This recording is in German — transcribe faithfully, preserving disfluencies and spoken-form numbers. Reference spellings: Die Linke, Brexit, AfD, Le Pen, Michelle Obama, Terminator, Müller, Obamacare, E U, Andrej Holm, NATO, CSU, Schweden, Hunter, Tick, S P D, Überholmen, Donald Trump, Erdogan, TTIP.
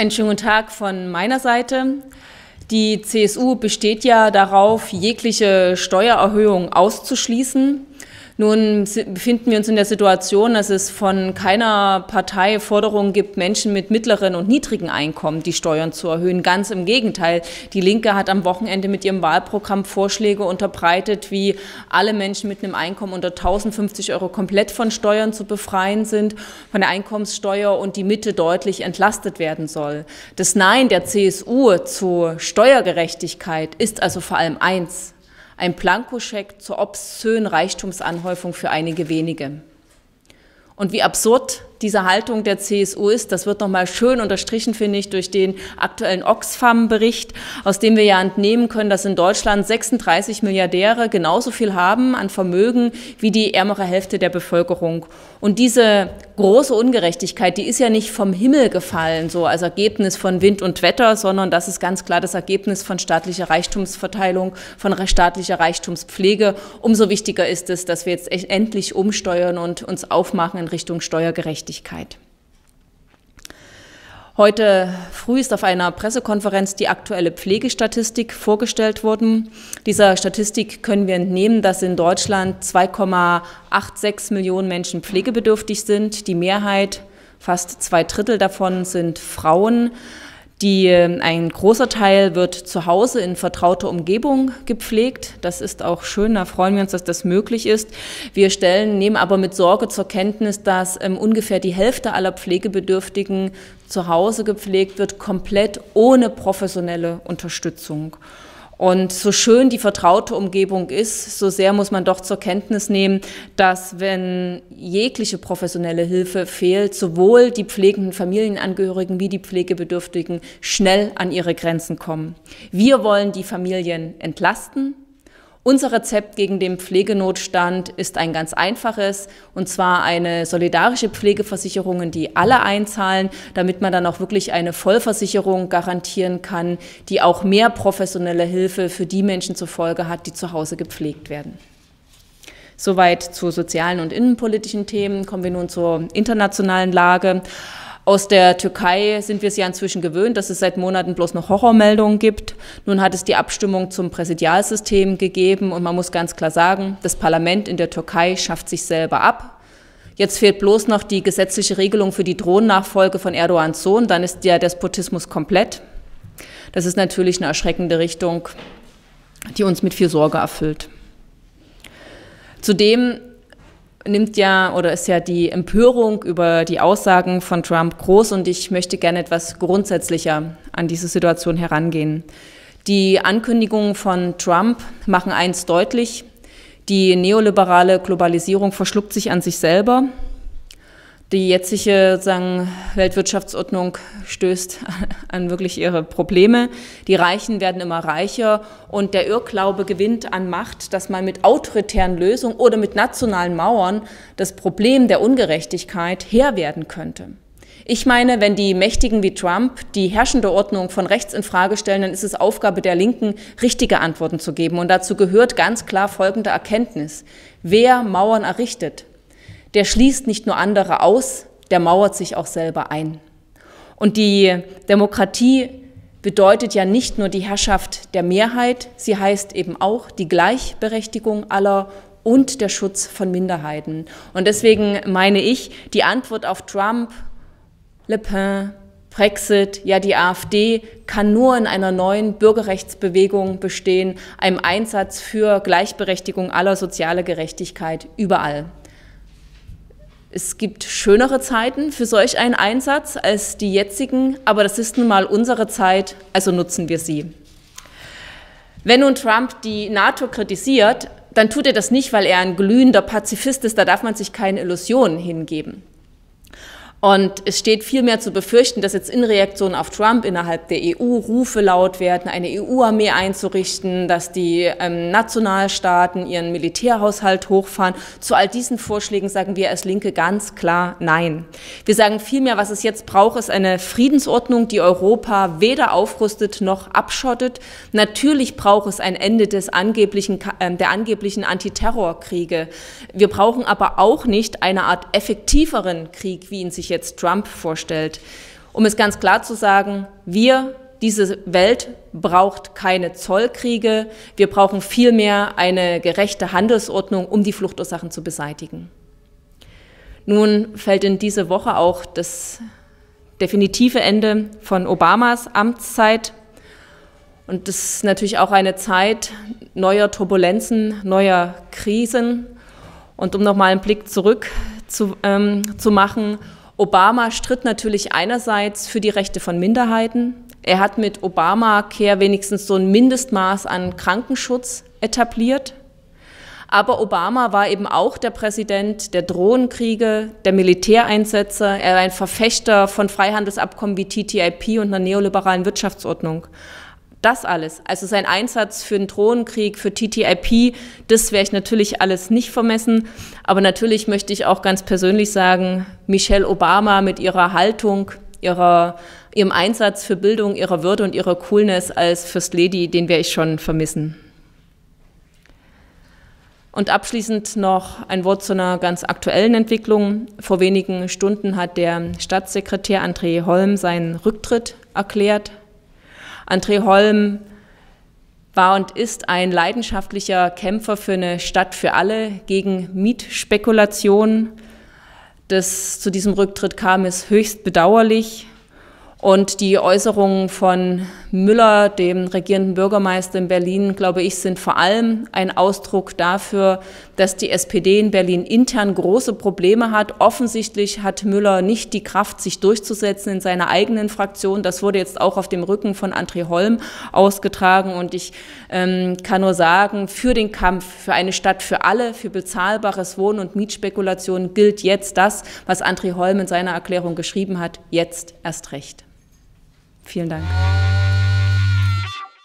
Einen schönen guten Tag von meiner Seite. Die C S U besteht ja darauf, jegliche Steuererhöhung auszuschließen. Nun befinden wir uns in der Situation, dass es von keiner Partei Forderungen gibt, Menschen mit mittleren und niedrigen Einkommen die Steuern zu erhöhen. Ganz im Gegenteil. Die Linke hat am Wochenende mit ihrem Wahlprogramm Vorschläge unterbreitet, wie alle Menschen mit einem Einkommen unter eintausendfünfzig Euro komplett von Steuern zu befreien sind, von der Einkommenssteuer, und die Mitte deutlich entlastet werden soll. Das Nein der C S U zur Steuergerechtigkeit ist also vor allem eins: ein Blankoscheck zur obszönen Reichtumsanhäufung für einige wenige. Und wie absurd diese Haltung der C S U ist, das wird nochmal schön unterstrichen, finde ich, durch den aktuellen Oxfam-Bericht, aus dem wir ja entnehmen können, dass in Deutschland sechsunddreißig Milliardäre genauso viel haben an Vermögen wie die ärmere Hälfte der Bevölkerung. Und diese große Ungerechtigkeit, die ist ja nicht vom Himmel gefallen, so als Ergebnis von Wind und Wetter, sondern das ist ganz klar das Ergebnis von staatlicher Reichtumsverteilung, von staatlicher Reichtumspflege. Umso wichtiger ist es, dass wir jetzt endlich umsteuern und uns aufmachen in Richtung Steuergerechtigkeit. Heute früh ist auf einer Pressekonferenz die aktuelle Pflegestatistik vorgestellt worden. Dieser Statistik können wir entnehmen, dass in Deutschland zwei Komma sechsundachtzig Millionen Menschen pflegebedürftig sind. Die Mehrheit, fast zwei Drittel davon, sind Frauen. Die, ein großer Teil wird zu Hause in vertrauter Umgebung gepflegt. Das ist auch schön, da freuen wir uns, dass das möglich ist. Wir stellen, nehmen aber mit Sorge zur Kenntnis, dass ähm, ungefähr die Hälfte aller Pflegebedürftigen zu Hause gepflegt wird, komplett ohne professionelle Unterstützung. Und so schön die vertraute Umgebung ist, so sehr muss man doch zur Kenntnis nehmen, dass, wenn jegliche professionelle Hilfe fehlt, sowohl die pflegenden Familienangehörigen wie die Pflegebedürftigen schnell an ihre Grenzen kommen. Wir wollen die Familien entlasten. Unser Rezept gegen den Pflegenotstand ist ein ganz einfaches, und zwar eine solidarische Pflegeversicherung, in die alle einzahlen, damit man dann auch wirklich eine Vollversicherung garantieren kann, die auch mehr professionelle Hilfe für die Menschen zur Folge hat, die zu Hause gepflegt werden. Soweit zu sozialen und innenpolitischen Themen. Kommen wir nun zur internationalen Lage. Aus der Türkei sind wir es ja inzwischen gewöhnt, dass es seit Monaten bloß noch Horrormeldungen gibt. Nun hat es die Abstimmung zum Präsidialsystem gegeben, und man muss ganz klar sagen, das Parlament in der Türkei schafft sich selber ab. Jetzt fehlt bloß noch die gesetzliche Regelung für die Thronnachfolge von Erdogans Sohn, dann ist der Despotismus komplett. Das ist natürlich eine erschreckende Richtung, die uns mit viel Sorge erfüllt. Zudem nimmt ja oder ist ja die Empörung über die Aussagen von Trump groß, und ich möchte gerne etwas grundsätzlicher an diese Situation herangehen. Die Ankündigungen von Trump machen eins deutlich: Die neoliberale Globalisierung verschluckt sich an sich selber. Die jetzige sagen, Weltwirtschaftsordnung stößt an wirklich ihre Probleme. Die Reichen werden immer reicher, und der Irrglaube gewinnt an Macht, dass man mit autoritären Lösungen oder mit nationalen Mauern das Problem der Ungerechtigkeit Herr werden könnte. Ich meine, wenn die Mächtigen wie Trump die herrschende Ordnung von rechts in Frage stellen, dann ist es Aufgabe der Linken, richtige Antworten zu geben. Und dazu gehört ganz klar folgende Erkenntnis: Wer Mauern errichtet, der schließt nicht nur andere aus, der mauert sich auch selber ein. Und die Demokratie bedeutet ja nicht nur die Herrschaft der Mehrheit, sie heißt eben auch die Gleichberechtigung aller und der Schutz von Minderheiten. Und deswegen meine ich, die Antwort auf Trump, Le Pen, Brexit, ja die AfD, kann nur in einer neuen Bürgerrechtsbewegung bestehen, einem Einsatz für Gleichberechtigung aller, soziale Gerechtigkeit überall. Es gibt schönere Zeiten für solch einen Einsatz als die jetzigen, aber das ist nun mal unsere Zeit, also nutzen wir sie. Wenn nun Trump die NATO kritisiert, dann tut er das nicht, weil er ein glühender Pazifist ist, da darf man sich keine Illusionen hingeben. Und es steht vielmehr zu befürchten, dass jetzt in Reaktion auf Trump innerhalb der E U Rufe laut werden, eine E U-Armee einzurichten, dass die ähm, Nationalstaaten ihren Militärhaushalt hochfahren. Zu all diesen Vorschlägen sagen wir als Linke ganz klar Nein. Wir sagen vielmehr, was es jetzt braucht, ist eine Friedensordnung, die Europa weder aufrüstet noch abschottet. Natürlich braucht es ein Ende des angeblichen, äh, der angeblichen Antiterrorkriege. Wir brauchen aber auch nicht eine Art effektiveren Krieg, wie ihn sich jetzt Trump vorstellt. Um es ganz klar zu sagen, wir, diese Welt braucht keine Zollkriege. Wir brauchen vielmehr eine gerechte Handelsordnung, um die Fluchtursachen zu beseitigen. Nun fällt in diese Woche auch das definitive Ende von Obamas Amtszeit. Und das ist natürlich auch eine Zeit neuer Turbulenzen, neuer Krisen. Und um nochmal einen Blick zurück zu, ähm, zu machen, Obama stritt natürlich einerseits für die Rechte von Minderheiten. Er hat mit Obamacare wenigstens so ein Mindestmaß an Krankenschutz etabliert. Aber Obama war eben auch der Präsident der Drohnenkriege, der Militäreinsätze. Er war ein Verfechter von Freihandelsabkommen wie T T I P und einer neoliberalen Wirtschaftsordnung. Das alles, also sein Einsatz für den Drohnenkrieg, für T T I P, das wäre ich natürlich alles nicht vermessen. Aber natürlich möchte ich auch ganz persönlich sagen, Michelle Obama mit ihrer Haltung, ihrer, ihrem Einsatz für Bildung, ihrer Würde und ihrer Coolness als First Lady, den werde ich schon vermissen. Und abschließend noch ein Wort zu einer ganz aktuellen Entwicklung. Vor wenigen Stunden hat der Staatssekretär Andrej Holm seinen Rücktritt erklärt. Andrej Holm war und ist ein leidenschaftlicher Kämpfer für eine Stadt für alle gegen Mietspekulationen. Das zu diesem Rücktritt kam, ist höchst bedauerlich. Und die Äußerungen von Müller, dem regierenden Bürgermeister in Berlin, glaube ich, sind vor allem ein Ausdruck dafür, dass die S P D in Berlin intern große Probleme hat. Offensichtlich hat Müller nicht die Kraft, sich durchzusetzen in seiner eigenen Fraktion. Das wurde jetzt auch auf dem Rücken von Andrej Holm ausgetragen. Und ich ähm, kann nur sagen, für den Kampf, für eine Stadt für alle, für bezahlbares Wohnen und Mietspekulationen gilt jetzt das, was Andrej Holm in seiner Erklärung geschrieben hat, jetzt erst recht. Vielen Dank.